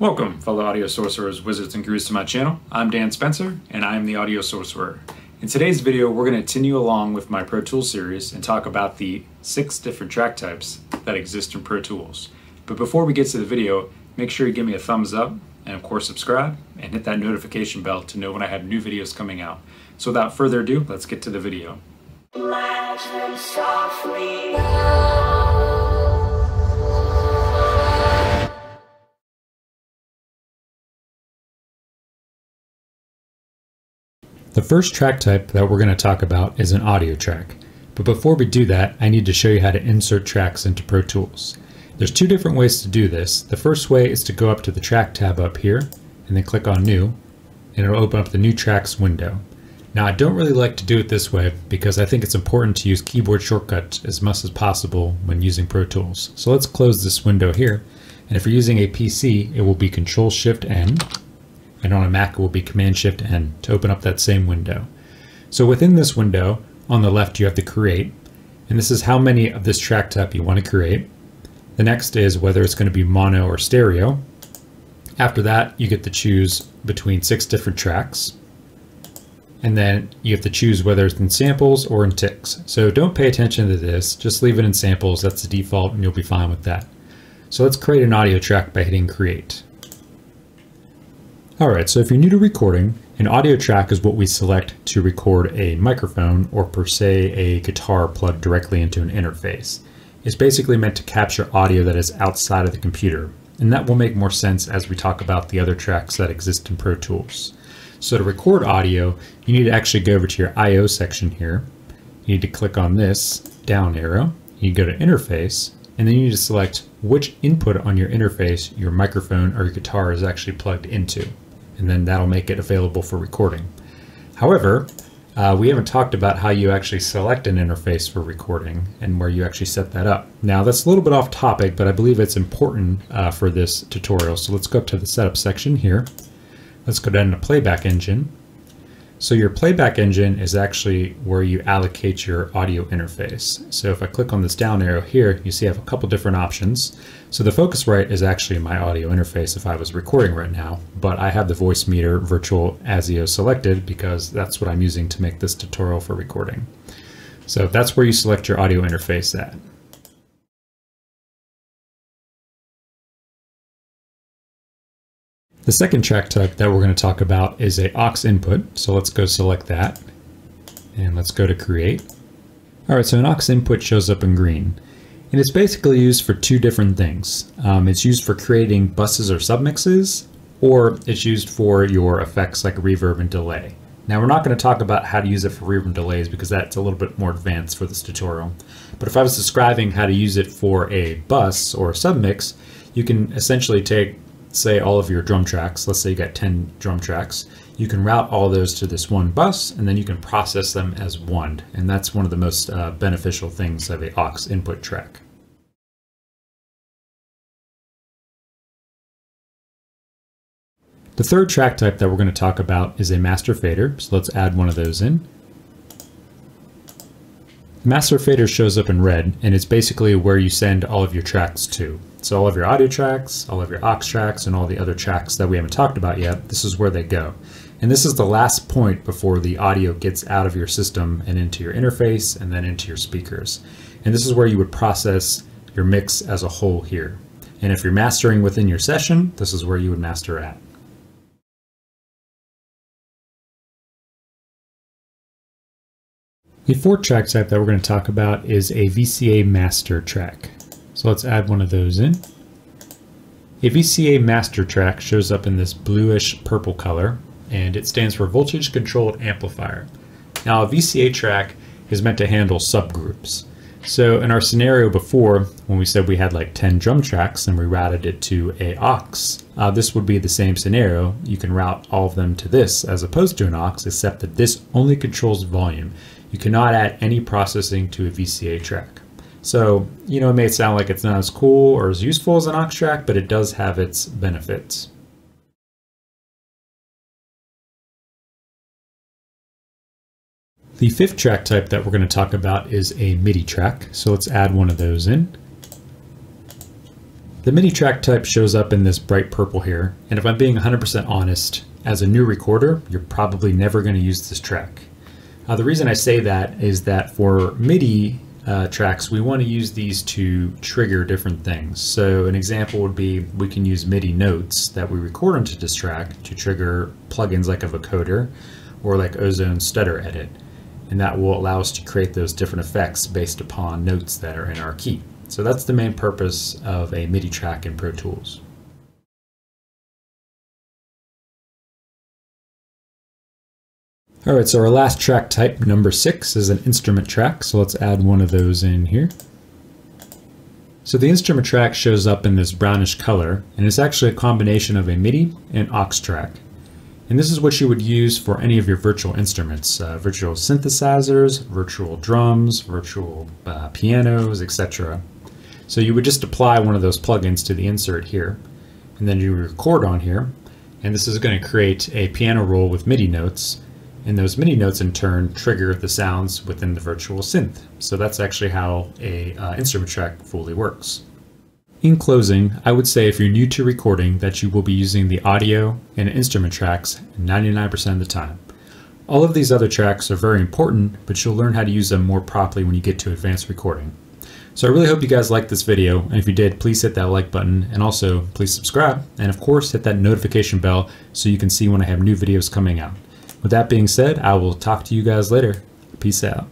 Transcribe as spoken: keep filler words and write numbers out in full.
Welcome, fellow Audio Sorcerers, Wizards, and Gurus to my channel. I'm Dan Spencer, and I'm the Audio Sorcerer. In today's video, we're going to continue along with my Pro Tools series and talk about the six different track types that exist in Pro Tools. But before we get to the video, make sure you give me a thumbs up, and of course subscribe, and hit that notification bell to know when I have new videos coming out. So without further ado, let's get to the video. Imagine softly. The first track type that we're going to talk about is an audio track, but before we do that, I need to show you how to insert tracks into Pro Tools. There's two different ways to do this. The first way is to go up to the Track tab up here, and then click on New, and it'll open up the New Tracks window. Now, I don't really like to do it this way because I think it's important to use keyboard shortcuts as much as possible when using Pro Tools. So let's close this window here, and if you're using a P C, it will be Control Shift N. And on a Mac, it will be Command Shift N to open up that same window. So within this window, on the left, you have the Create, and this is how many of this track type you want to create. The next is whether it's going to be mono or stereo. After that, you get to choose between six different tracks, and then you have to choose whether it's in samples or in ticks. So don't pay attention to this, just leave it in samples. That's the default, and you'll be fine with that. So let's create an audio track by hitting Create. All right, so if you're new to recording, an audio track is what we select to record a microphone or per se a guitar plugged directly into an interface. It's basically meant to capture audio that is outside of the computer, and that will make more sense as we talk about the other tracks that exist in Pro Tools. So to record audio, you need to actually go over to your I O section here. You need to click on this down arrow, you go to Interface, and then you need to select which input on your interface your microphone or your guitar is actually plugged into, and then that'll make it available for recording. However, uh, we haven't talked about how you actually select an interface for recording and where you actually set that up. Now, that's a little bit off topic, but I believe it's important uh, for this tutorial. So let's go up to the setup section here. Let's go down to Playback Engine. So your Playback Engine is actually where you allocate your audio interface. So if I click on this down arrow here, you see I have a couple different options. So the Focusrite is actually my audio interface if I was recording right now, but I have the Voice Meter Virtual ASIO selected because that's what I'm using to make this tutorial for recording. So that's where you select your audio interface at. The second track type that we're going to talk about is a aux input. So let's go select that, and let's go to Create. All right, so an aux input shows up in green, and it's basically used for two different things. Um, it's used for creating buses or submixes, or it's used for your effects like reverb and delay. Now, we're not going to talk about how to use it for reverb and delays because that's a little bit more advanced for this tutorial. But if I was describing how to use it for a bus or a submix, you can essentially take, say, all of your drum tracks. Let's say you got ten drum tracks. You can route all those to this one bus, and then you can process them as one. And that's one of the most uh, beneficial things of a aux input track. The third track type that we're going to talk about is a master fader. So let's add one of those in. The master fader shows up in red, and it's basically where you send all of your tracks to. So all of your audio tracks, all of your aux tracks, and all the other tracks that we haven't talked about yet, this is where they go. And this is the last point before the audio gets out of your system and into your interface and then into your speakers. And this is where you would process your mix as a whole here. And if you're mastering within your session, this is where you would master at. The fourth track type that we're going to talk about is a V C A master track. So let's add one of those in. A V C A master track shows up in this bluish purple color, and it stands for Voltage Controlled Amplifier. Now, a V C A track is meant to handle subgroups. So in our scenario before, when we said we had like ten drum tracks and we routed it to a aux, uh, this would be the same scenario. You can route all of them to this as opposed to an aux, except that this only controls volume. You cannot add any processing to a V C A track. So, you know, it may sound like it's not as cool or as useful as an aux track, but it does have its benefits. The fifth track type that we're going to talk about is a MIDI track. So let's add one of those in. The MIDI track type shows up in this bright purple here, and if I'm being one hundred percent honest, as a new recorder, you're probably never going to use this track. Uh, the reason I say that is that for MIDI uh, tracks, we want to use these to trigger different things. So an example would be we can use MIDI notes that we record onto this track to trigger plugins like a vocoder or like Ozone Stutter Edit, and that will allow us to create those different effects based upon notes that are in our key. So that's the main purpose of a MIDI track in Pro Tools. All right, so our last track type, number six, is an instrument track. So let's add one of those in here. So the instrument track shows up in this brownish color, and it's actually a combination of a MIDI and aux track. And this is what you would use for any of your virtual instruments, uh, virtual synthesizers, virtual drums, virtual uh, pianos, et cetera. So you would just apply one of those plugins to the insert here, and then you record on here. And this is going to create a piano roll with MIDI notes, and those MIDI notes in turn trigger the sounds within the virtual synth. So that's actually how a uh, instrument track fully works. In closing, I would say if you're new to recording that you will be using the audio and instrument tracks ninety-nine percent of the time. All of these other tracks are very important, but you'll learn how to use them more properly when you get to advanced recording. So I really hope you guys liked this video, and if you did, please hit that like button, and also please subscribe, and of course hit that notification bell so you can see when I have new videos coming out. With that being said, I will talk to you guys later. Peace out.